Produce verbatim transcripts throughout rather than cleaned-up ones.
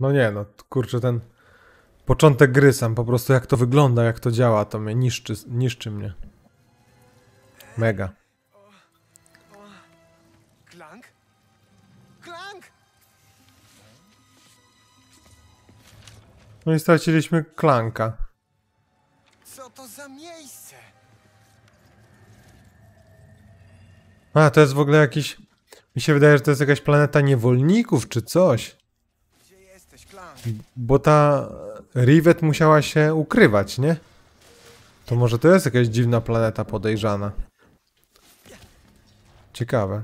No nie, no kurczę, ten początek gry sam, po prostu jak to wygląda, jak to działa, to mnie niszczy, niszczy mnie. Mega. Klank? Klank? No i straciliśmy Klanka. Co to za miejsce? A, to jest w ogóle jakiś... Mi się wydaje, że to jest jakaś planeta niewolników czy coś. Gdzie jesteś, Klank? Bo ta Rivet musiała się ukrywać, nie? To może to jest jakaś dziwna planeta podejrzana. Ciekawe.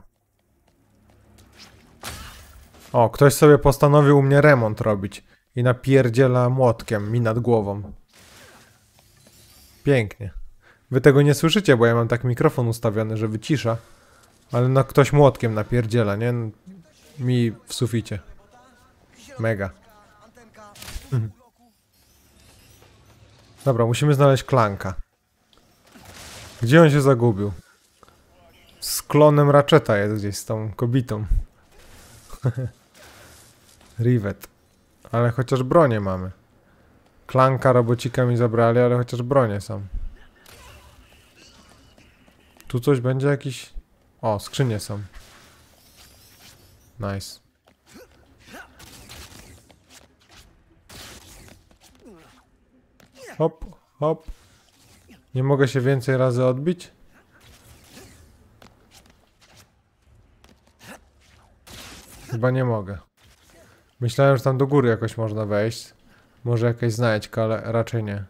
O, ktoś sobie postanowił u mnie remont robić i napierdziela młotkiem mi nad głową. Pięknie. Wy tego nie słyszycie, bo ja mam tak mikrofon ustawiony, że wycisza. Ale no, ktoś młotkiem napierdziela, nie? Mi w suficie. Mega. Mhm. Dobra, musimy znaleźć Klanka. Gdzie on się zagubił? Z klonem Ratcheta jest gdzieś, z tą kobietą. Rivet. Ale chociaż bronię mamy. Klanka robocika mi zabrali, ale chociaż bronię sam. Tu coś będzie jakiś... O, skrzynie są. Nice. Hop, hop. Nie mogę się więcej razy odbić. Chyba nie mogę. Myślałem, że tam do góry jakoś można wejść. Może jakaś znajdźka, ale raczej nie.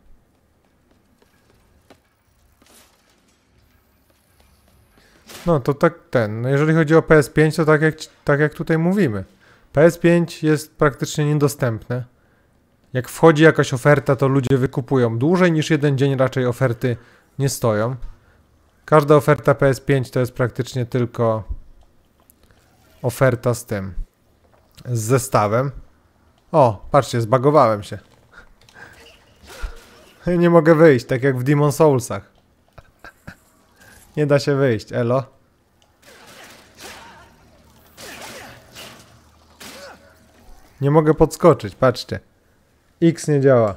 No to tak ten, no jeżeli chodzi o P S pięć, to tak jak, tak jak tutaj mówimy. P S pięć jest praktycznie niedostępne. Jak wchodzi jakaś oferta, to ludzie wykupują. Dłużej niż jeden dzień raczej oferty nie stoją. Każda oferta P S pięć to jest praktycznie tylko oferta z tym, z zestawem. O, patrzcie, zbagowałem się. Nie mogę wyjść, tak jak w Demon Soulsach. Nie da się wyjść, elo. Nie mogę podskoczyć, patrzcie. X nie działa.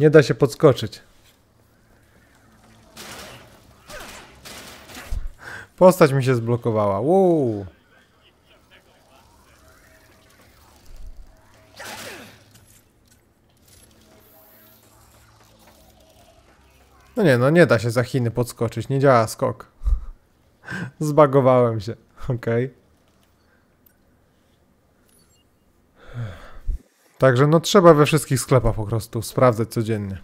Nie da się podskoczyć. Postać mi się zblokowała. Wow. No nie, no nie da się za Chiny podskoczyć, nie działa skok. Zbagowałem się, okej. Okay. Także no trzeba we wszystkich sklepach po prostu sprawdzać codziennie.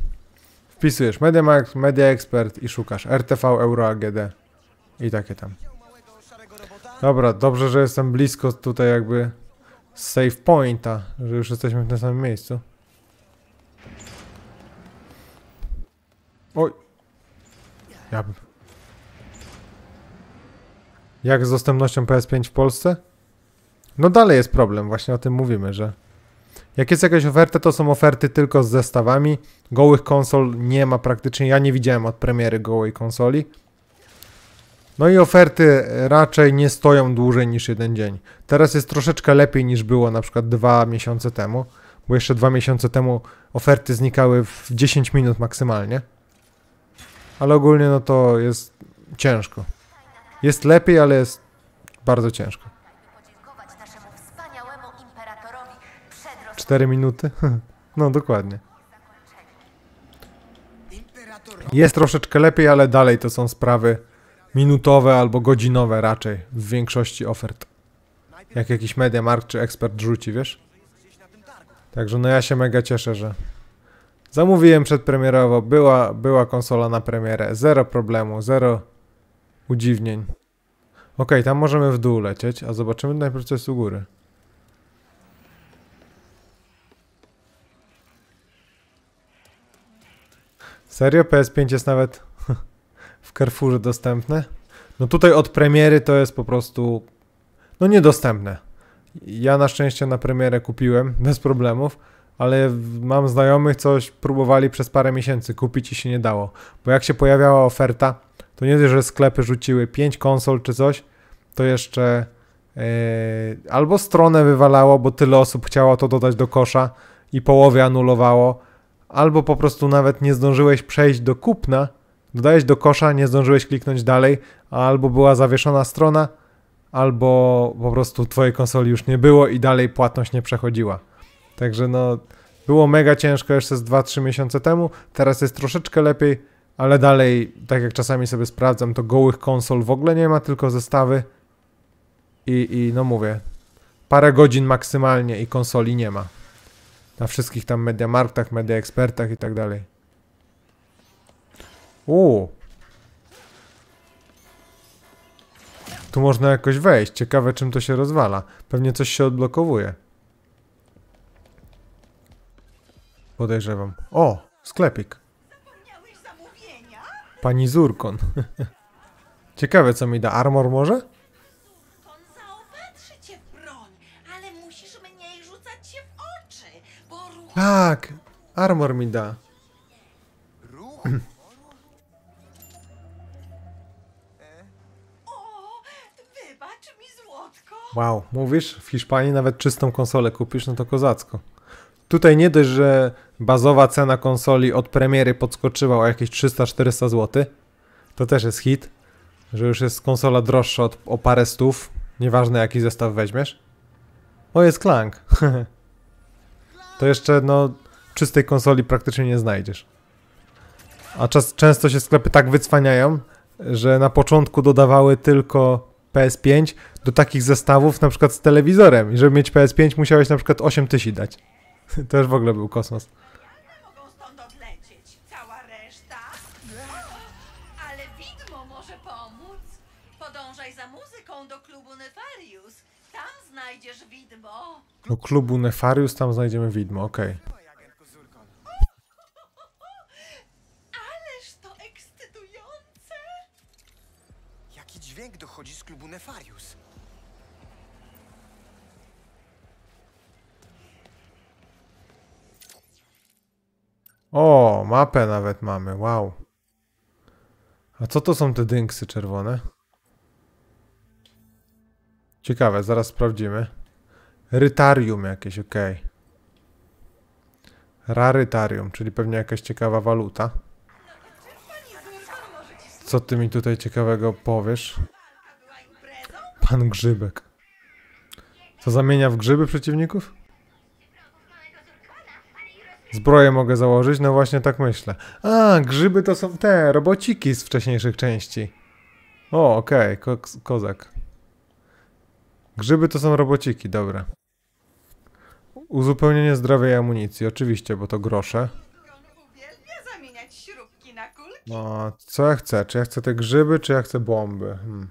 Wpisujesz Media Max, Media Expert i szukasz R T V Euro A G D i takie tam. Dobra, dobrze, że jestem blisko tutaj jakby save pointa, że już jesteśmy w tym samym miejscu. Oj. Ja bym... Jak z dostępnością P S pięć w Polsce? No dalej jest problem, właśnie o tym mówimy, że jak jest jakaś oferta, to są oferty tylko z zestawami. Gołych konsol nie ma praktycznie. Ja nie widziałem od premiery gołej konsoli. No i oferty raczej nie stoją dłużej niż jeden dzień. Teraz jest troszeczkę lepiej niż było na przykład dwa miesiące temu, bo jeszcze dwa miesiące temu oferty znikały w dziesięć minut maksymalnie. Ale ogólnie no to jest ciężko. Jest lepiej, ale jest bardzo ciężko. cztery minuty? No dokładnie. Jest troszeczkę lepiej, ale dalej to są sprawy minutowe albo godzinowe raczej w większości ofert. Jak jakiś Media Markt czy ekspert rzuci, wiesz? Także no ja się mega cieszę, że zamówiłem przedpremierowo, była, była konsola na premierę, zero problemu, zero udziwnień. Ok, tam możemy w dół lecieć, a zobaczymy najpierw co jest u góry. Serio? P S pięć jest nawet w Carrefourze dostępne? No tutaj od premiery to jest po prostu no niedostępne. Ja na szczęście na premierę kupiłem bez problemów, ale mam znajomych, coś próbowali przez parę miesięcy kupić i się nie dało. Bo jak się pojawiała oferta, to nie tylko, że sklepy rzuciły pięć konsol czy coś, to jeszcze albo stronę wywalało, bo tyle osób chciało to dodać do kosza i połowę anulowało, albo po prostu nawet nie zdążyłeś przejść do kupna, dodałeś do kosza, nie zdążyłeś kliknąć dalej, albo była zawieszona strona, albo po prostu twojej konsoli już nie było i dalej płatność nie przechodziła. Także no, było mega ciężko jeszcze z dwa trzy miesiące temu, teraz jest troszeczkę lepiej, ale dalej, tak jak czasami sobie sprawdzam, to gołych konsol w ogóle nie ma, tylko zestawy i, i no mówię, parę godzin maksymalnie i konsoli nie ma. Na wszystkich tam Media Marktach, Media Expertach i tak dalej. Uuu. Tu można jakoś wejść. Ciekawe, czym to się rozwala. Pewnie coś się odblokowuje. Podejrzewam. O! Sklepik. Pani Zurkon. Ciekawe, co mi da. Armor może? Tak! Armor mi da. Wow, mówisz? W Hiszpanii nawet czystą konsolę kupisz, no to kozacko. Tutaj nie dość, że bazowa cena konsoli od premiery podskoczyła o jakieś trzysta czterysta złotych. To też jest hit, że już jest konsola droższa od, o parę stów. Nieważne jaki zestaw weźmiesz. O, jest Klank. To jeszcze, no, czystej konsoli praktycznie nie znajdziesz. A czas, często się sklepy tak wycwaniają, że na początku dodawały tylko P S pięć do takich zestawów, na przykład z telewizorem. I żeby mieć P S pięć, musiałeś na przykład osiem tysięcy dać. To już w ogóle był kosmos. Mogą stąd odlecieć, cała reszta. Ale widmo może pomóc. Podążaj za muzyką do klubu Nefarius. Tam znajdziesz widmo. Do klubu Nefarius, tam znajdziemy widmo, okej. Okay. Ależ to ekscytujące! Jaki dźwięk dochodzi z klubu Nefarius? O, mapę nawet mamy, wow. A co to są te dynksy czerwone? Ciekawe, zaraz sprawdzimy. Rytarium jakieś, okej. Okay. Raritarium, czyli pewnie jakaś ciekawa waluta. Co ty mi tutaj ciekawego powiesz? Pan Grzybek. Co zamienia w grzyby przeciwników? Zbroję mogę założyć? No właśnie tak myślę. A, grzyby to są te robociki z wcześniejszych części. O, okej, okay. Ko kozak. Grzyby to są robociki, dobra. Uzupełnienie zdrowia i amunicji, oczywiście, bo to grosze. No, co ja chcę? Czy ja chcę te grzyby, czy ja chcę bomby? Hmm.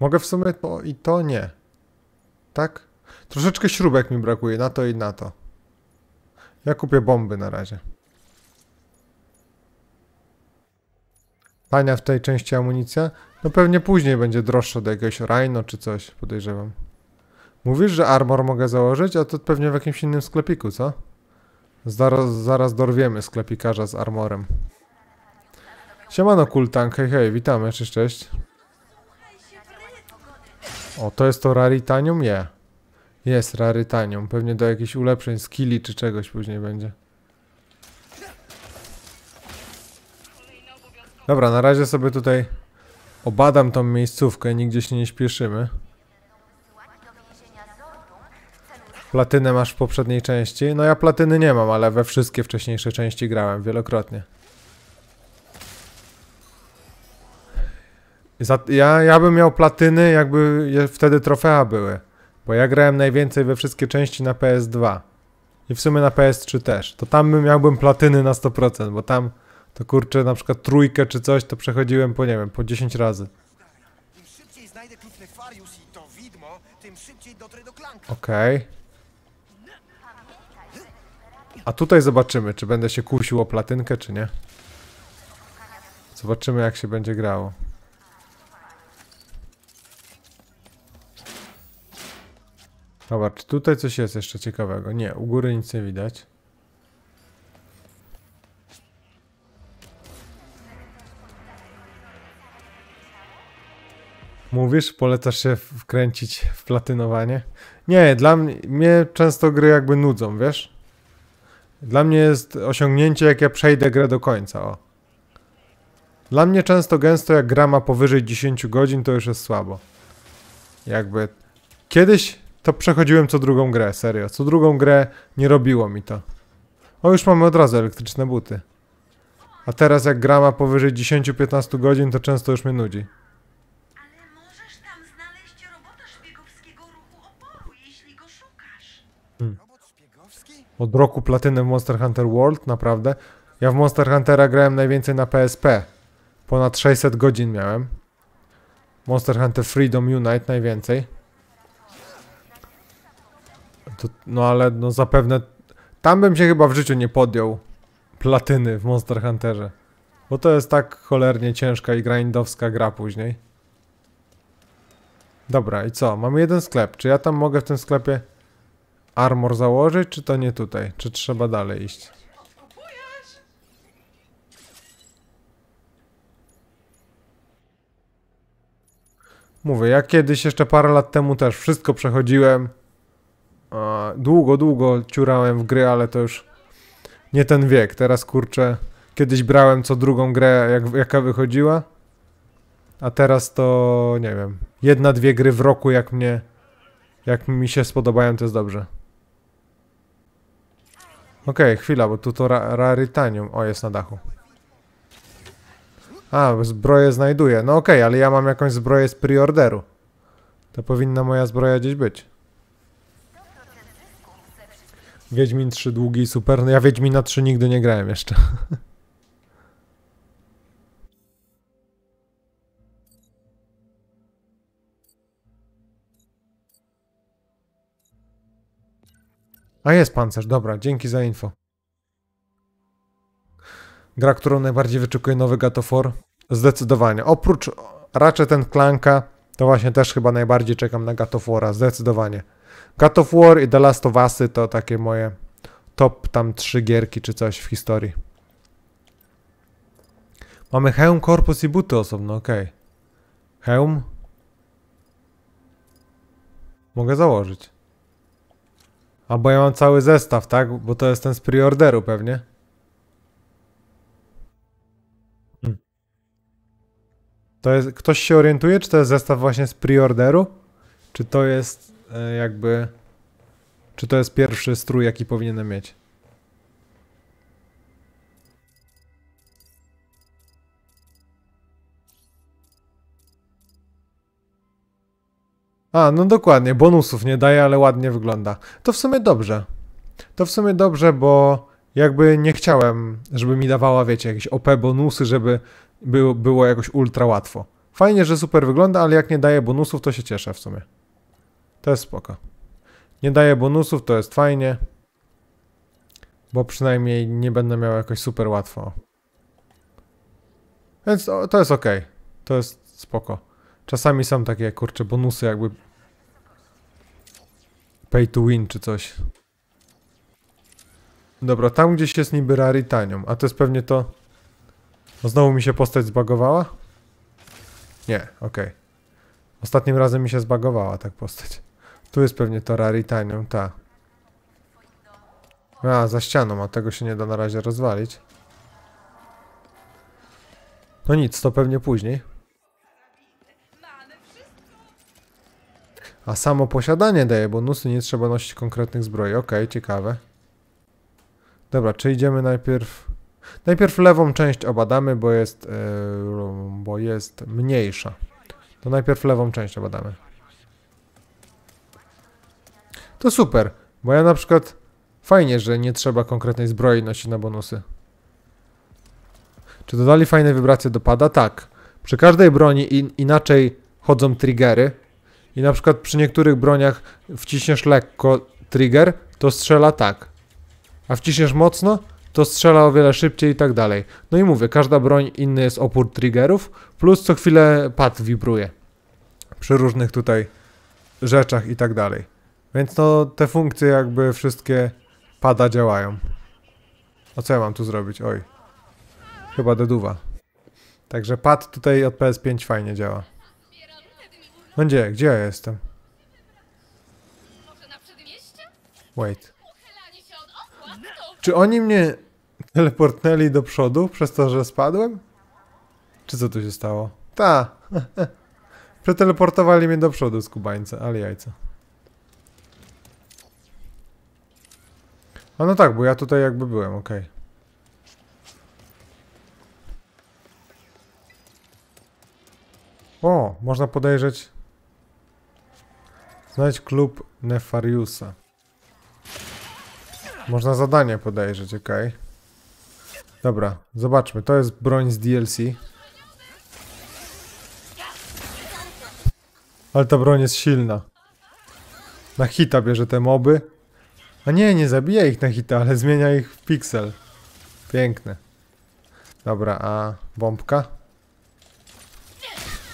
Mogę w sumie to i to nie. Tak? Troszeczkę śrubek mi brakuje, na to i na to. Ja kupię bomby na razie. Tania w tej części amunicja? No pewnie później będzie droższa do jakiegoś rajno czy coś, podejrzewam. Mówisz, że armor mogę założyć, a to pewnie w jakimś innym sklepiku, co? Zaraz, zaraz dorwiemy sklepikarza z armorem. Siemano CoolTank, hej hej, witamy, cześć, cześć. O, to jest to Raritanium? Nie. Yeah. Jest Raritanium, pewnie do jakichś ulepszeń, skilli czy czegoś później będzie. Dobra, na razie sobie tutaj obadam tą miejscówkę, nigdzie się nie śpieszymy. Platynę masz w poprzedniej części? No ja platyny nie mam, ale we wszystkie wcześniejsze części grałem wielokrotnie. Ja, ja bym miał platyny, jakby wtedy trofea były. Bo ja grałem najwięcej we wszystkie części na P S dwa. I w sumie na P S trzy też. To tam bym miałbym platyny na sto procent, bo tam to kurczę na przykład trójkę czy coś, to przechodziłem po nie wiem, po dziesięć razy. Im szybciej znajdę klub Nefarius i to widmo, tym szybciej dotrę do Klanka. Okej. A tutaj zobaczymy, czy będę się kusił o platynkę, czy nie. Zobaczymy, jak się będzie grało. Dobra, czy tutaj coś jest jeszcze ciekawego? Nie, u góry nic nie widać. Mówisz, polecasz się wkręcić w platynowanie? Nie, dla mnie, mnie często gry jakby nudzą, wiesz? Dla mnie jest osiągnięcie, jak ja przejdę grę do końca, o. Dla mnie często gęsto, jak gra ma powyżej dziesięć godzin, to już jest słabo. Jakby... Kiedyś to przechodziłem co drugą grę, serio. Co drugą grę nie robiło mi to. O, już mamy od razu elektryczne buty. A teraz jak gra ma powyżej dziesięć do piętnastu godzin, to często już mnie nudzi. Od roku platynę w Monster Hunter World, naprawdę. Ja w Monster Huntera grałem najwięcej na P S P. Ponad sześćset godzin miałem. Monster Hunter Freedom Unite najwięcej. To, no ale no zapewne... Tam bym się chyba w życiu nie podjął platyny w Monster Hunterze. Bo to jest tak cholernie ciężka i grindowska gra później. Dobra, i co? Mamy jeden sklep. Czy ja tam mogę w tym sklepie... armor założyć, czy to nie tutaj? Czy trzeba dalej iść? Mówię, ja kiedyś jeszcze parę lat temu też wszystko przechodziłem. Długo, długo ciurałem w gry, ale to już nie ten wiek. Teraz kurczę, kiedyś brałem co drugą grę, jak, jaka wychodziła. A teraz to, nie wiem, jedna, dwie gry w roku, jak mnie, jak mi się spodobają, to jest dobrze. Okej, okay, chwila, bo tu to ra Raritanium. O, jest na dachu. A, zbroję znajduję. No okej, okay, ale ja mam jakąś zbroję z preorderu. To powinna moja zbroja gdzieś być. Wiedźmin trzy długi i super. No ja Wiedźmina trzy nigdy nie grałem jeszcze. A jest pancerz, dobra, dzięki za info. Gra, którą najbardziej wyczekuję, nowy God of War. Zdecydowanie. Oprócz Ratchet and Clanka, to właśnie też chyba najbardziej czekam na God of War'a, zdecydowanie. God of War i The Last of Us'y to takie moje top tam trzy gierki czy coś w historii. Mamy hełm, korpus i buty osobno, okej. Okay. Hełm. Mogę założyć. A bo ja mam cały zestaw, tak? Bo to jest ten z preorderu pewnie. Hmm. To jest... Ktoś się orientuje, czy to jest zestaw właśnie z preorderu? Czy to jest e, jakby... Czy to jest pierwszy strój, jaki powinienem mieć? A, no dokładnie, bonusów nie daje, ale ładnie wygląda. To w sumie dobrze. To w sumie dobrze, bo jakby nie chciałem, żeby mi dawała, wiecie, jakieś O P bonusy, żeby było, było jakoś ultra łatwo. Fajnie, że super wygląda, ale jak nie daje bonusów, to się cieszę w sumie. To jest spoko. Nie daje bonusów, to jest fajnie. Bo przynajmniej nie będę miał jakoś super łatwo. Więc o, to jest ok. To jest spoko. Czasami są takie, kurczę, bonusy jakby pay to win czy coś. Dobra, tam gdzieś jest niby Raritanium, a to jest pewnie to... No znowu mi się postać zbagowała? Nie, okej. Okay. Ostatnim razem mi się zbagowała tak postać. Tu jest pewnie to Raritanium, ta. A, za ścianą, a tego się nie da na razie rozwalić. No nic, to pewnie później. A samo posiadanie daje bonusy, nie trzeba nosić konkretnych zbroi. Okej, okay, ciekawe. Dobra, czy idziemy najpierw... Najpierw lewą część obadamy, bo jest... Yy, bo jest mniejsza. To najpierw lewą część obadamy. To super, bo ja na przykład... Fajnie, że nie trzeba konkretnej zbroi nosić na bonusy. Czy dodali fajne wibracje do pada? Tak. Przy każdej broni in, inaczej chodzą triggery. I na przykład przy niektórych broniach wciśniesz lekko trigger, to strzela tak. A wciśniesz mocno, to strzela o wiele szybciej i tak dalej. No i mówię, każda broń inny jest opór triggerów, plus co chwilę pad wibruje. Przy różnych tutaj rzeczach i tak dalej. Więc no te funkcje jakby wszystkie pada działają. A co ja mam tu zrobić? Oj. Chyba deduwa. Także pad tutaj od P S pięć fajnie działa. No gdzie? Gdzie ja jestem? Może na przedmieście? Wait. Czy oni mnie teleportnęli do przodu przez to, że spadłem? Czy co tu się stało? Ta! Przeteleportowali mnie do przodu skubańce, ale jajca. A no tak, bo ja tutaj jakby byłem, okej. Okay. O, można podejrzeć. Znajdź klub Nefariusa. Można zadanie podejrzeć, okej. Okay. Dobra, zobaczmy. To jest broń z D L C. Ale ta broń jest silna. Na hita bierze te moby. A nie, nie zabija ich na hita, ale zmienia ich w piksel. Piękne. Dobra, a bombka?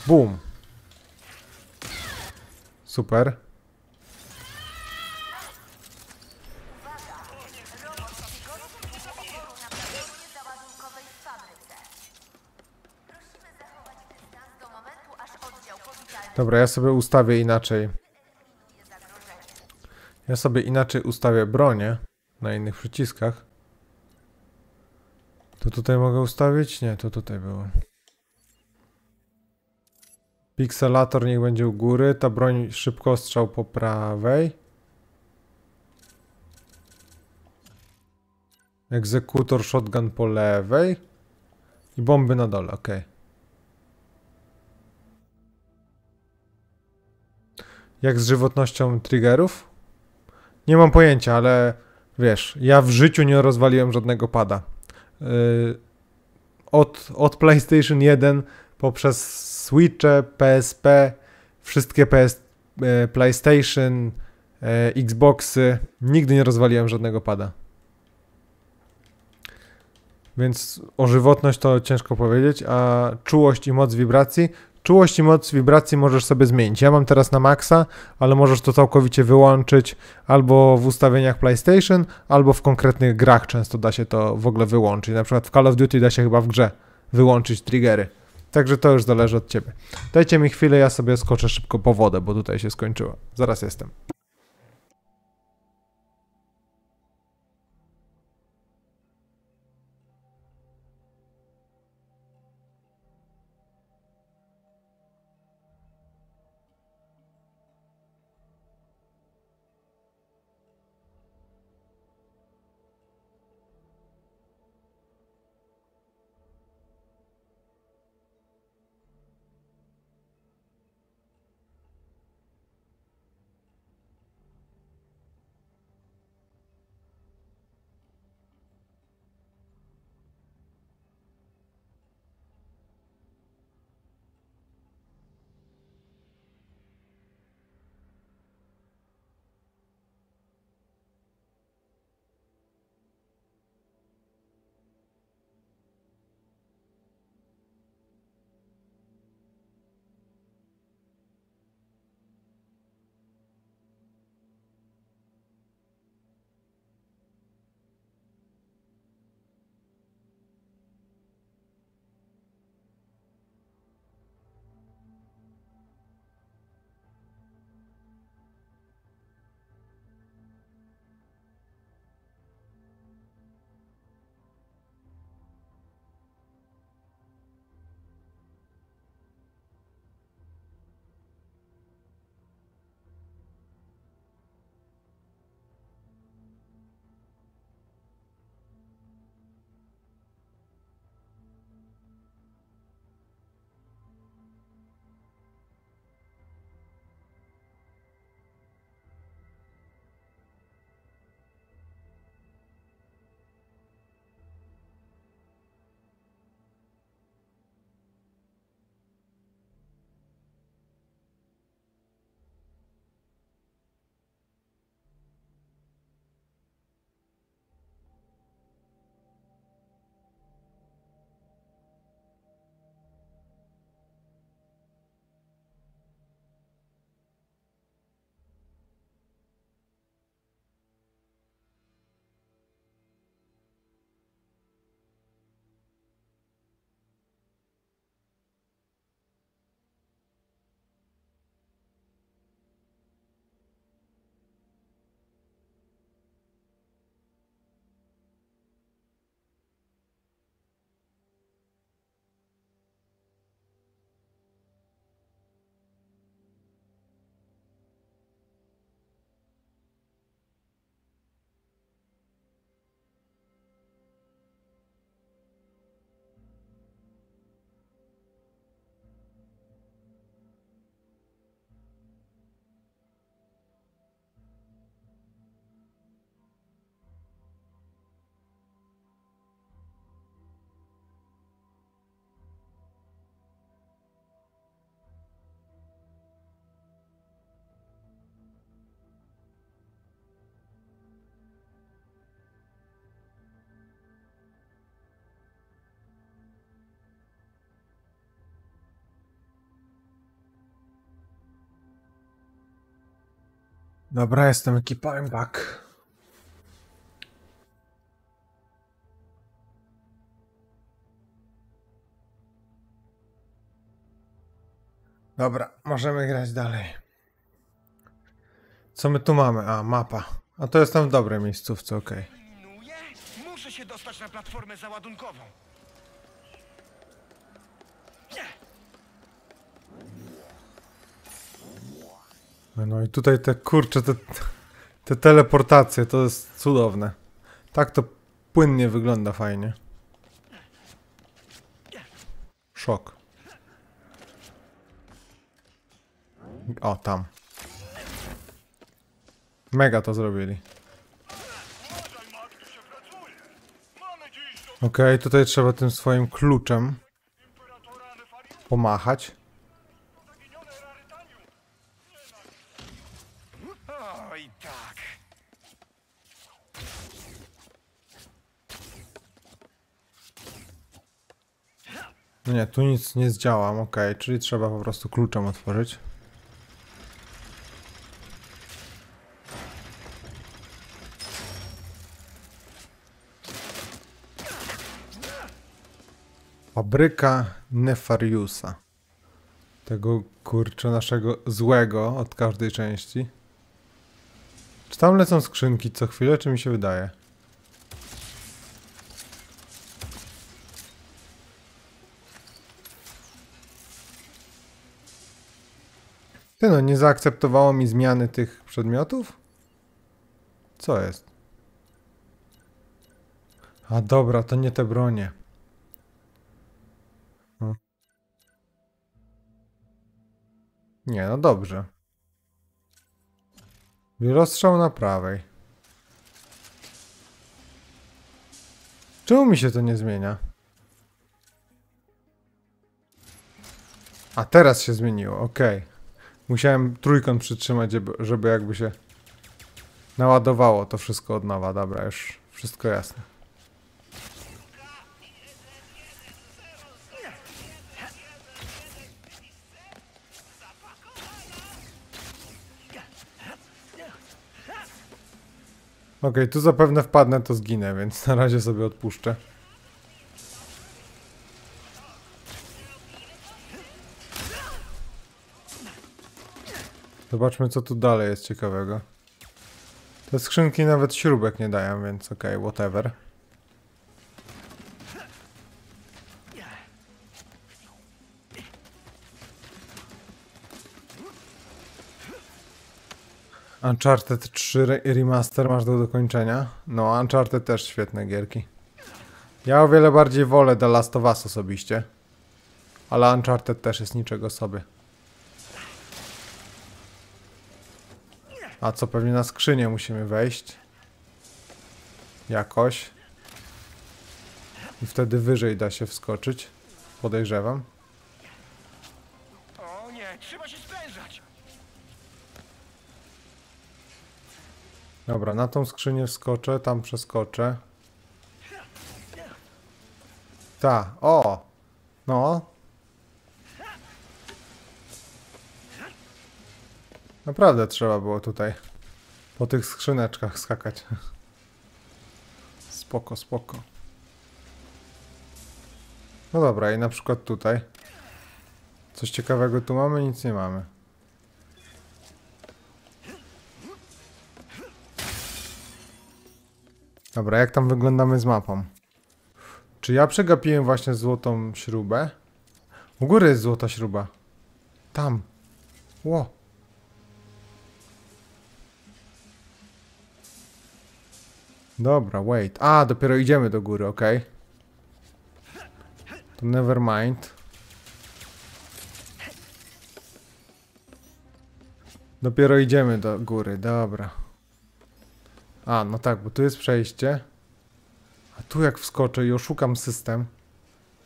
Bum. Super. Dobra, ja sobie ustawię inaczej. Ja sobie inaczej ustawię bronię na innych przyciskach. To tutaj mogę ustawić? Nie, to tutaj było. Pikselator niech będzie u góry. Ta broń szybkostrzał po prawej. Egzekutor shotgun po lewej. I bomby na dole, okej. Okay. Jak z żywotnością triggerów? Nie mam pojęcia, ale wiesz, ja w życiu nie rozwaliłem żadnego pada. Yy, od, od PlayStation jeden poprzez Switche, P S P, wszystkie P S, yy, PlayStation, yy, Xboxy, nigdy nie rozwaliłem żadnego pada. Więc o żywotność to ciężko powiedzieć, a czułość i moc wibracji... Czułość i moc wibracji możesz sobie zmienić. Ja mam teraz na maksa, ale możesz to całkowicie wyłączyć albo w ustawieniach PlayStation, albo w konkretnych grach często da się to w ogóle wyłączyć. Na przykład w Call of Duty da się chyba w grze wyłączyć triggery. Także to już zależy od ciebie. Dajcie mi chwilę, ja sobie skoczę szybko po wodę, bo tutaj się skończyło. Zaraz jestem. Dobra, jestem ekipa, I'm back. Dobra, możemy grać dalej. Co my tu mamy? A, mapa. A to jestem w dobrej miejscówce, okej. Okay. Muszę się dostać na platformę załadunkową. No i tutaj te kurcze, te, te teleportacje, to jest cudowne. Tak to płynnie wygląda fajnie. Szok. O, tam. Mega to zrobili. Okej, tutaj trzeba tym swoim kluczem pomachać. No nie, tu nic nie zdziałam, ok, czyli trzeba po prostu kluczem otworzyć. Fabryka Nefariusa. Tego kurczę naszego złego od każdej części. Czy tam lecą skrzynki co chwilę, czy mi się wydaje? Ty no, nie zaakceptowało mi zmiany tych przedmiotów? Co jest? A dobra, to nie te bronie. Hmm. Nie, no dobrze. Wielostrzał na prawej. Czemu mi się to nie zmienia? A teraz się zmieniło, okej. Okay. Musiałem trójkąt przytrzymać, żeby jakby się naładowało to wszystko od nowa. Dobra, już wszystko jasne. Okej, okay, tu zapewne wpadnę, to zginę, więc na razie sobie odpuszczę. Zobaczmy, co tu dalej jest ciekawego. Te skrzynki nawet śrubek nie dają, więc okej, okay, whatever. Uncharted trzy Remaster masz do dokończenia. No, Uncharted też świetne gierki. Ja o wiele bardziej wolę The Last of Us osobiście. Ale Uncharted też jest niczego sobie. A co, pewnie na skrzynię musimy wejść. Jakoś. I wtedy wyżej da się wskoczyć. Podejrzewam. O nie, trzeba się sprężać. Dobra, na tą skrzynię wskoczę, tam przeskoczę. Ta, o! No. Naprawdę trzeba było tutaj po tych skrzyneczkach skakać. Spoko, spoko. No dobra, i na przykład tutaj. Coś ciekawego tu mamy? Nic nie mamy. Dobra, jak tam wyglądamy z mapą? Czy ja przegapiłem właśnie złotą śrubę? U góry jest złota śruba. Tam. Ło. Dobra, wait. A, dopiero idziemy do góry, ok. To never mind. Dopiero idziemy do góry, dobra. A, no tak, bo tu jest przejście. A tu jak wskoczę i oszukam system,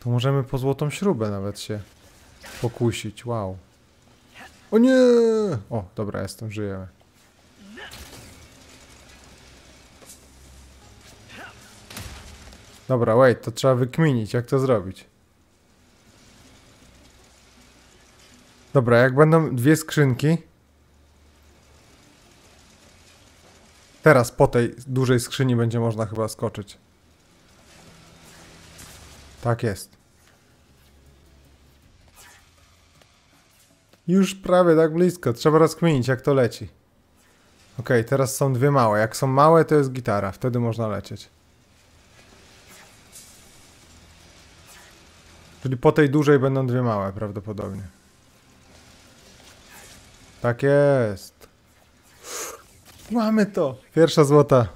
to możemy po złotą śrubę nawet się pokusić, wow. O nie! O, dobra, jestem, żyjemy. Dobra, wait, to trzeba wykminić, jak to zrobić. Dobra, jak będą dwie skrzynki, Teraz po tej dużej skrzyni będzie można chyba skoczyć. Tak jest. Już prawie tak blisko. Trzeba rozkminić, jak to leci. Ok, teraz są dwie małe. Jak są małe, to jest gitara. Wtedy można lecieć. Czyli po tej dużej będą dwie małe prawdopodobnie. Tak jest. Mamy to. Pierwsza złota.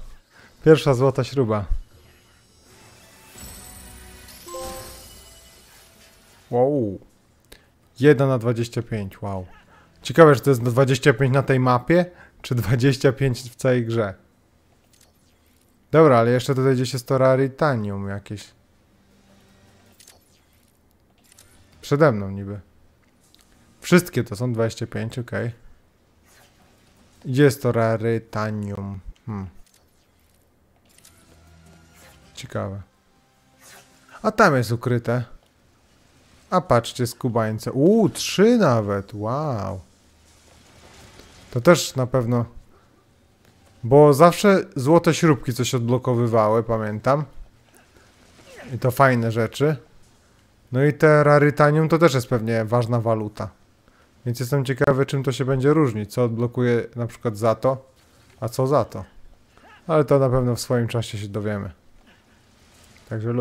Pierwsza złota śruba. Wow. jeden na dwadzieścia pięć. Wow. Ciekawe, że to jest dwadzieścia pięć na tej mapie, czy dwadzieścia pięć w całej grze. Dobra, ale jeszcze tutaj gdzieś jest to Raritanium jakieś. Przede mną niby. Wszystkie to są dwadzieścia pięć, ok. Gdzie jest to Raritanium? Hmm. Ciekawe. A tam jest ukryte. A patrzcie, skubańce. Uuu, trzy nawet. Wow. To też na pewno... Bo zawsze złote śrubki coś odblokowywały, pamiętam. I to fajne rzeczy. No i te Raritanium to też jest pewnie ważna waluta. Więc jestem ciekawy, czym to się będzie różnić. Co odblokuje na przykład za to, a co za to. Ale to na pewno w swoim czasie się dowiemy. Także...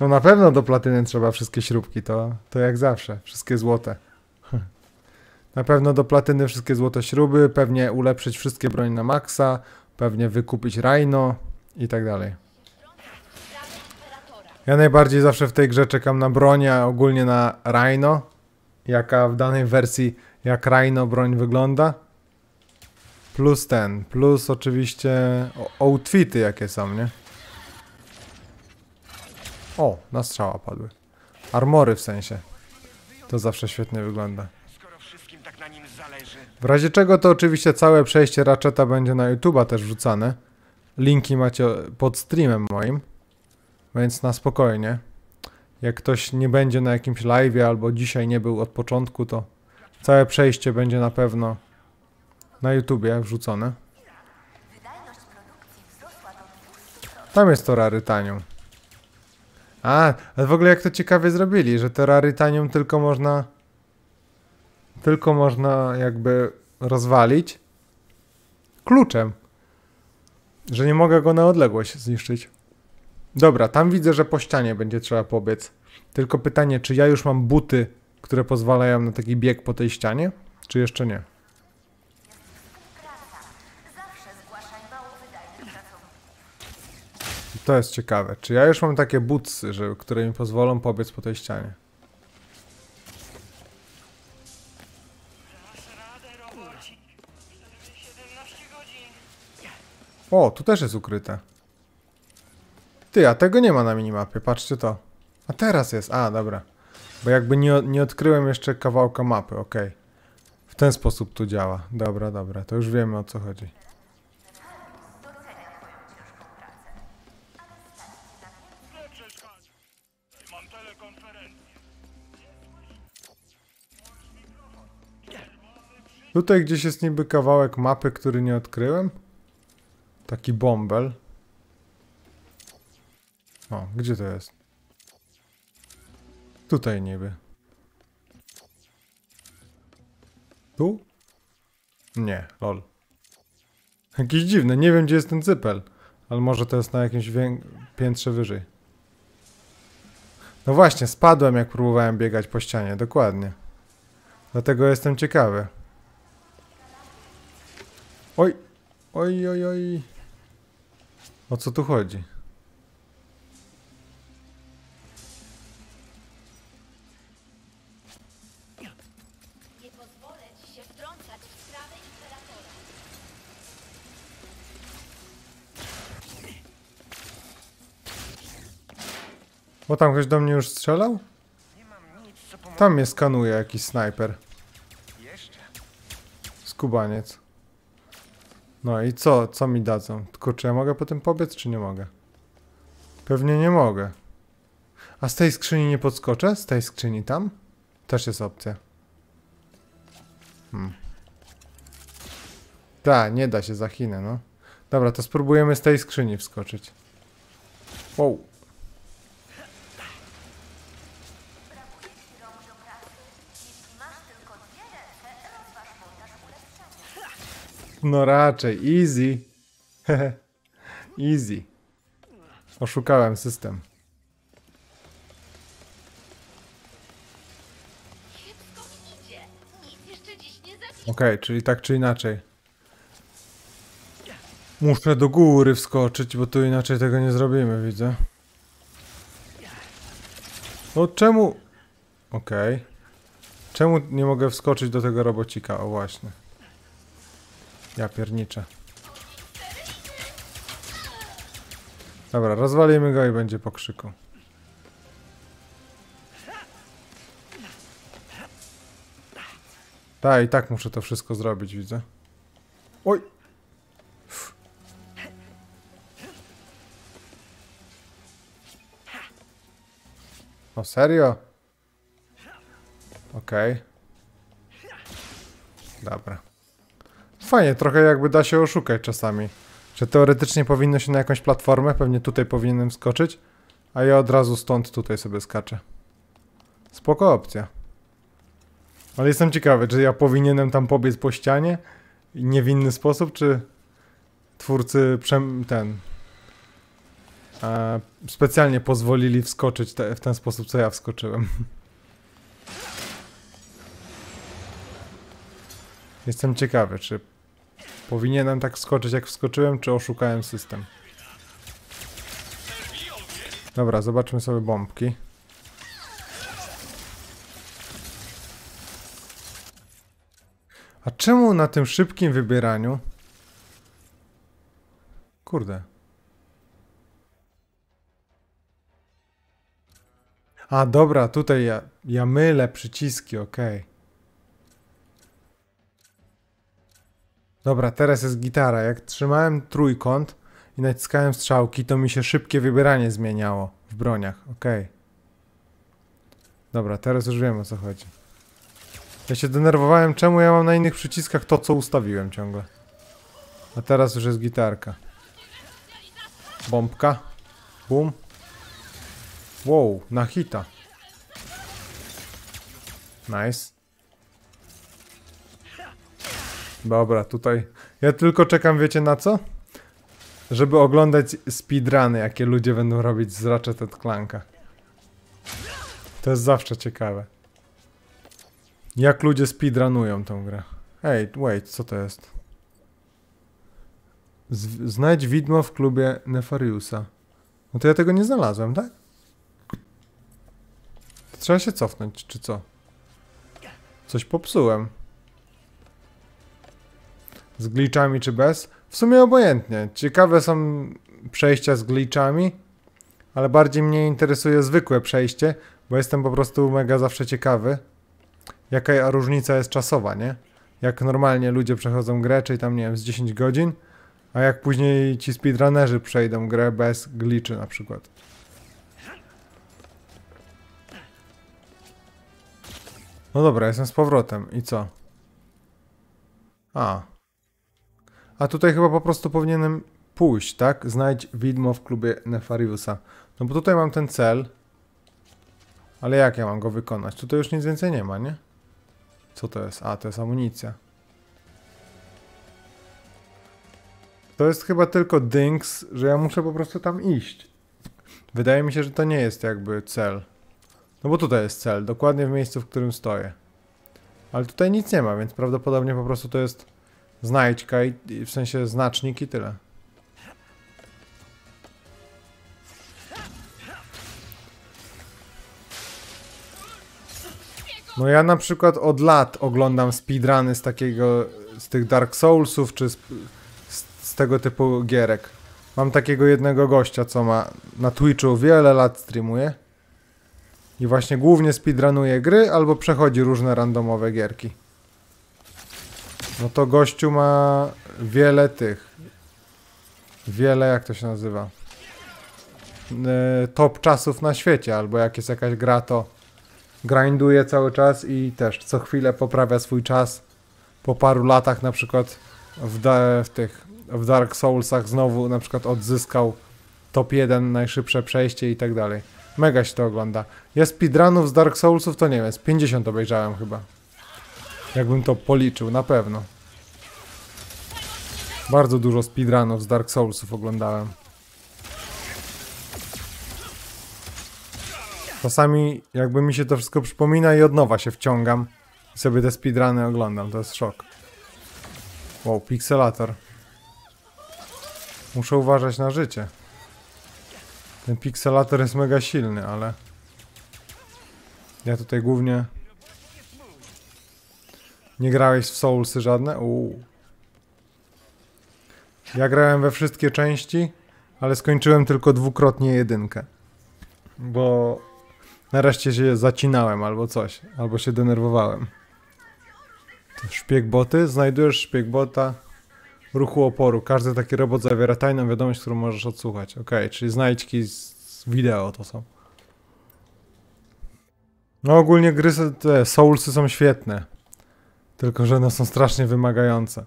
No na pewno do platyny trzeba wszystkie śrubki, to, to jak zawsze, wszystkie złote. Na pewno do platyny wszystkie złote śruby, pewnie ulepszyć wszystkie broń na maksa, pewnie wykupić rajno i tak dalej. Ja najbardziej zawsze w tej grze czekam na broń, a ogólnie na rajno, jaka w danej wersji, jak rajno broń wygląda. Plus ten, plus oczywiście outfity jakie są, nie? O, na strzała padły. Armory w sensie. To zawsze świetnie wygląda. W razie czego to oczywiście całe przejście Ratcheta będzie na YouTube'a też wrzucane. Linki macie pod streamem moim. Więc na spokojnie. Jak ktoś nie będzie na jakimś live'ie albo dzisiaj nie był od początku, to całe przejście będzie na pewno na YouTubie wrzucone. Tam jest to Rarytanium. A, ale w ogóle jak to ciekawie zrobili, że to Raritanium tylko można tylko można jakby rozwalić kluczem, że nie mogę go na odległość zniszczyć. Dobra, tam widzę, że po ścianie będzie trzeba pobiec. Tylko pytanie, czy ja już mam buty, które pozwalają na taki bieg po tej ścianie, czy jeszcze nie? To jest ciekawe. Czy ja już mam takie butsy, że, które mi pozwolą pobiec po tej ścianie? O, tu też jest ukryte. Ty, a tego nie ma na minimapie. Patrzcie to. A teraz jest. A, dobra. Bo jakby nie, nie odkryłem jeszcze kawałka mapy. Ok. W ten sposób tu działa. Dobra, dobra. To już wiemy, o co chodzi. Tutaj gdzieś jest niby kawałek mapy, który nie odkryłem. Taki bąbel. O, gdzie to jest? Tutaj niby. Tu? Nie, lol. Jakiś dziwny, nie wiem gdzie jest ten cypel. Ale może to jest na jakimś piętrze wyżej. No właśnie, spadłem jak próbowałem biegać po ścianie, dokładnie. Dlatego jestem ciekawy. Oj, oj, oj, oj. O co tu chodzi? Nie pozwolę ci się wtrącać w sprawę imperatora. O, tam ktoś do mnie już strzelał? Tam mnie skanuje jakiś snajper. Skubaniec. No i co? Co mi dadzą? Tylko czy ja mogę potem pobiec, czy nie mogę? Pewnie nie mogę. A z tej skrzyni nie podskoczę? Z tej skrzyni tam? Też jest opcja. Hmm. Ta, nie da się za Chinę, no. Dobra, to spróbujemy z tej skrzyni wskoczyć. Wow. No raczej, easy. Easy. Oszukałem system. Okej, okay, czyli tak czy inaczej. Muszę do góry wskoczyć, bo tu inaczej tego nie zrobimy, widzę. No czemu... Okej. Okay. Czemu nie mogę wskoczyć do tego robocika? O właśnie. Ja pierniczę. Dobra, rozwalimy go i będzie po krzyku. Tak, i tak muszę to wszystko zrobić, widzę. Oj! Uf. O serio? Okej. Okay. Dobra. Fajnie, trochę jakby da się oszukać czasami. Że teoretycznie powinno się na jakąś platformę, pewnie tutaj powinienem skoczyć, a ja od razu stąd tutaj sobie skaczę. Spoko opcja. Ale jestem ciekawy, czy ja powinienem tam pobiec po ścianie i nie w inny sposób, czy twórcy przem ten e, specjalnie pozwolili wskoczyć te, w ten sposób, co ja wskoczyłem. Jestem ciekawy, czy powinienem tak wskoczyć, jak wskoczyłem, czy oszukałem system. Dobra, zobaczmy sobie bombki. A czemu na tym szybkim wybieraniu... Kurde. A dobra, tutaj ja, ja mylę przyciski, okej. Okay. Dobra, teraz jest gitara. Jak trzymałem trójkąt i naciskałem strzałki, to mi się szybkie wybieranie zmieniało w broniach, okej. Okay. Dobra, teraz już wiem, o co chodzi. Ja się denerwowałem, czemu ja mam na innych przyciskach to, co ustawiłem ciągle. A teraz już jest gitarka. Bombka. Bum. Wow, na hita. Nice. Dobra, tutaj... Ja tylko czekam, wiecie na co? Żeby oglądać speedruny, jakie ludzie będą robić z Ratchet and Clanka. To jest zawsze ciekawe. Jak ludzie speedrunują tą grę. Ej, wait, co to jest? Z znajdź widmo w klubie Nefariusa. No to ja tego nie znalazłem, tak? To trzeba się cofnąć, czy co? Coś popsułem. Z glitchami czy bez? W sumie obojętnie. Ciekawe są przejścia z glitchami, ale bardziej mnie interesuje zwykłe przejście, bo jestem po prostu mega zawsze ciekawy. Jaka różnica jest czasowa, nie? Jak normalnie ludzie przechodzą grę, czyli tam, nie wiem, z dziesięć godzin, a jak później ci speedrunnerzy przejdą grę bez glitchy na przykład. No dobra, jestem z powrotem. I co? A. A tutaj chyba po prostu powinienem pójść, tak? Znajdź widmo w klubie Nefariusa. No bo tutaj mam ten cel. Ale jak ja mam go wykonać? Tutaj już nic więcej nie ma, nie? Co to jest? A, to jest amunicja. To jest chyba tylko dynks, że ja muszę po prostu tam iść. Wydaje mi się, że to nie jest jakby cel. No bo tutaj jest cel, dokładnie w miejscu, w którym stoję. Ale tutaj nic nie ma, więc prawdopodobnie po prostu to jest znajdźka i, i w sensie znacznik i tyle. No ja na przykład od lat oglądam speedruny z takiego, z tych Dark Soulsów, czy z, z, z tego typu gierek. Mam takiego jednego gościa, co ma na Twitchu wiele lat streamuje. I właśnie głównie speedrunuje gry, albo przechodzi różne randomowe gierki. No to gościu ma wiele tych. Wiele, jak to się nazywa? Yy, top czasów na świecie, albo jak jest jakaś gra, to grinduje cały czas i też co chwilę poprawia swój czas. Po paru latach na przykład w, da w tych w Dark Soulsach znowu na przykład odzyskał top jeden, najszybsze przejście i tak dalej. Mega się to ogląda. Ja speedrunów z Dark Soulsów to nie wiem, z pięćdziesiąt obejrzałem chyba. Jakbym to policzył, na pewno. Bardzo dużo speedrunów z Dark Soulsów oglądałem. Czasami jakby mi się to wszystko przypomina i od nowa się wciągam i sobie te speedruny oglądam, to jest szok. Wow, Pikselator. Muszę uważać na życie. Ten Pikselator jest mega silny, ale... Ja tutaj głównie... Nie grałeś w Soulsy żadne? Uuu. Ja grałem we wszystkie części, ale skończyłem tylko dwukrotnie jedynkę. Bo... Nareszcie się zacinałem albo coś, albo się denerwowałem. To szpiegboty? Znajdujesz szpiegbota ruchu oporu. Każdy taki robot zawiera tajną wiadomość, którą możesz odsłuchać. Okej, okay, czyli znajdźki z wideo to są. No ogólnie gry, te Soulsy są świetne. Tylko że one są strasznie wymagające.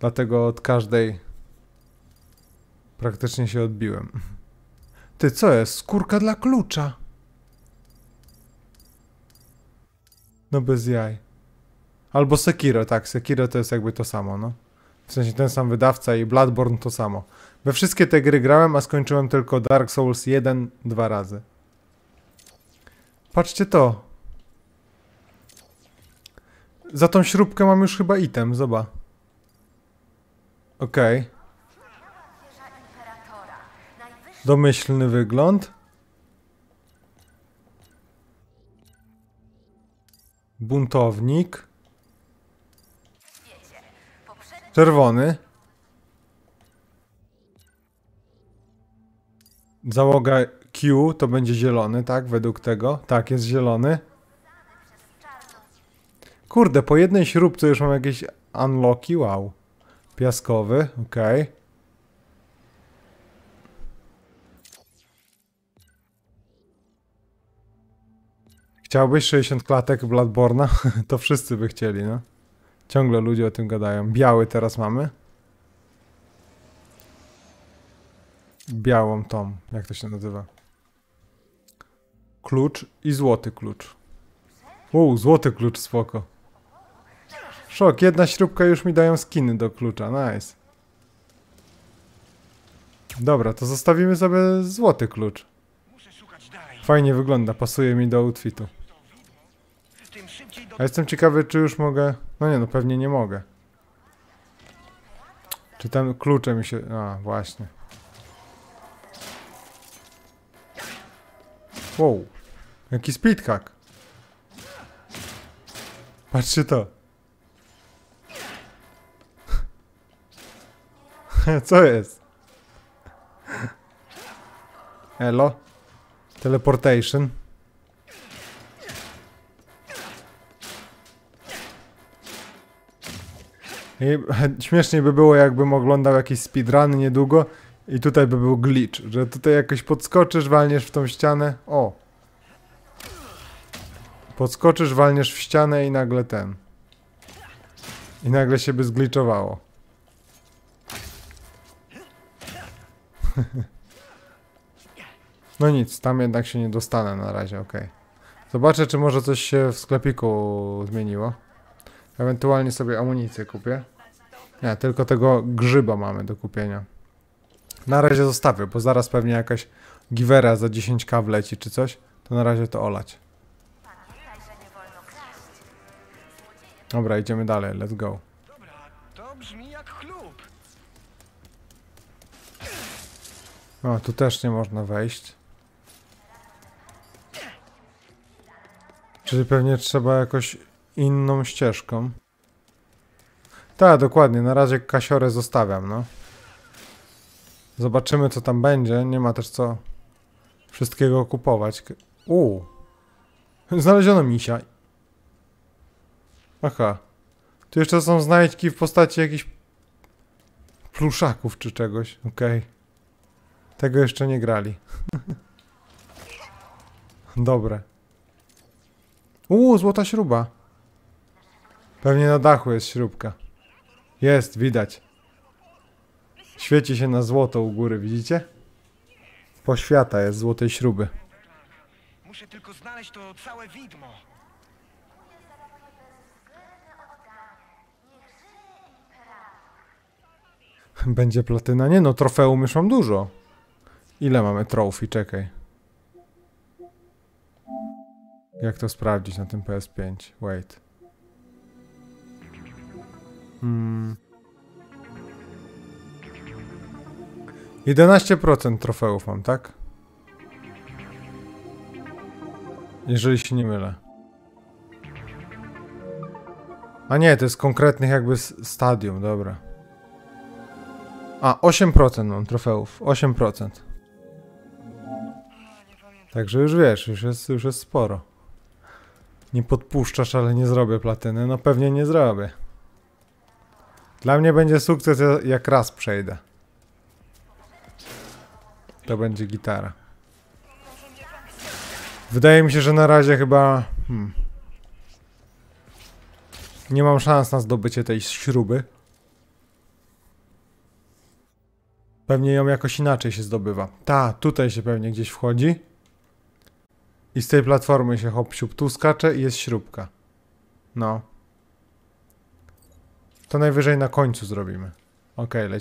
Dlatego od każdej praktycznie się odbiłem. Ty, co jest? Skórka dla klucza. No bez jaj. Albo Sekiro, tak. Sekiro to jest jakby to samo, no. W sensie ten sam wydawca i Bloodborne to samo. We wszystkie te gry grałem, a skończyłem tylko Dark Souls jeden, dwa razy. Patrzcie to. Za tą śrubkę mam już chyba item, zobacz. Okej. Okay. Domyślny wygląd. Buntownik. Czerwony. Załoga Q to będzie zielony, tak? Według tego. Tak, jest zielony. Kurde, po jednej śrubce już mam jakieś unlocki, wow. Piaskowy, okej. Okay. Chciałbyś sześćdziesiąt klatek Bloodborne'a? To wszyscy by chcieli, no. Ciągle ludzie o tym gadają. Biały teraz mamy. Białą tą, jak to się nazywa. Klucz i złoty klucz. Uuu, złoty klucz, spoko. Szok, jedna śrubka już mi dają skiny do klucza, nice. Dobra, to zostawimy sobie złoty klucz. Fajnie wygląda, pasuje mi do outfitu. A jestem ciekawy, czy już mogę... No nie, no pewnie nie mogę. Czy tam klucze mi się... A, właśnie. Wow. Jaki speedhack. Patrzcie to. Co jest? Elo? Teleportation. I śmieszniej by było, jakbym oglądał jakieś speedruny niedługo i tutaj by był glitch, że tutaj jakoś podskoczysz, walniesz w tą ścianę. O! Podskoczysz, walniesz w ścianę i nagle ten. I nagle się by zglitchowało. No nic, tam jednak się nie dostanę na razie, okej. Okay. Zobaczę, czy może coś się w sklepiku zmieniło. Ewentualnie sobie amunicję kupię. Nie, tylko tego grzyba mamy do kupienia. Na razie zostawię, bo zaraz pewnie jakaś giwera za dziesięć ka wleci czy coś. To na razie to olać. Dobra, idziemy dalej, let's go. Dobra, to brzmi jak chlub. O, tu też nie można wejść. Czyli pewnie trzeba jakoś inną ścieżką. Tak, dokładnie. Na razie kasiorę zostawiam, no. Zobaczymy, co tam będzie. Nie ma też co wszystkiego kupować. Uuu. Znaleziono misia. Aha. Tu jeszcze są znajdźki w postaci jakichś pluszaków czy czegoś. Okej. Okay. Tego jeszcze nie grali. Dobre. Uuu, złota śruba. Pewnie na dachu jest śrubka. Jest, widać. Świeci się na złoto u góry, widzicie? Poświata jest złotej śruby. Muszę tylko znaleźć to całe widmo. Będzie platyna? Nie no, trofeum już mam dużo. Ile mamy trophy? Czekaj. Jak to sprawdzić na tym P S pięć? Wait. Hmm. jedenaście procent trofeów mam, tak? Jeżeli się nie mylę. A nie, to jest konkretnych jakby stadium, dobra. A, osiem procent mam trofeów, osiem procent. Także już wiesz, już jest, już jest sporo. Nie podpuszczasz, ale nie zrobię platyny. No pewnie nie zrobię. Dla mnie będzie sukces, jak raz przejdę. To będzie gitara. Wydaje mi się, że na razie chyba... Hmm, nie mam szans na zdobycie tej śruby. Pewnie ją jakoś inaczej się zdobywa. Ta, tutaj się pewnie gdzieś wchodzi. I z tej platformy się hop-siup tu skacze i jest śrubka. No. To najwyżej na końcu zrobimy. Okej, lecimy.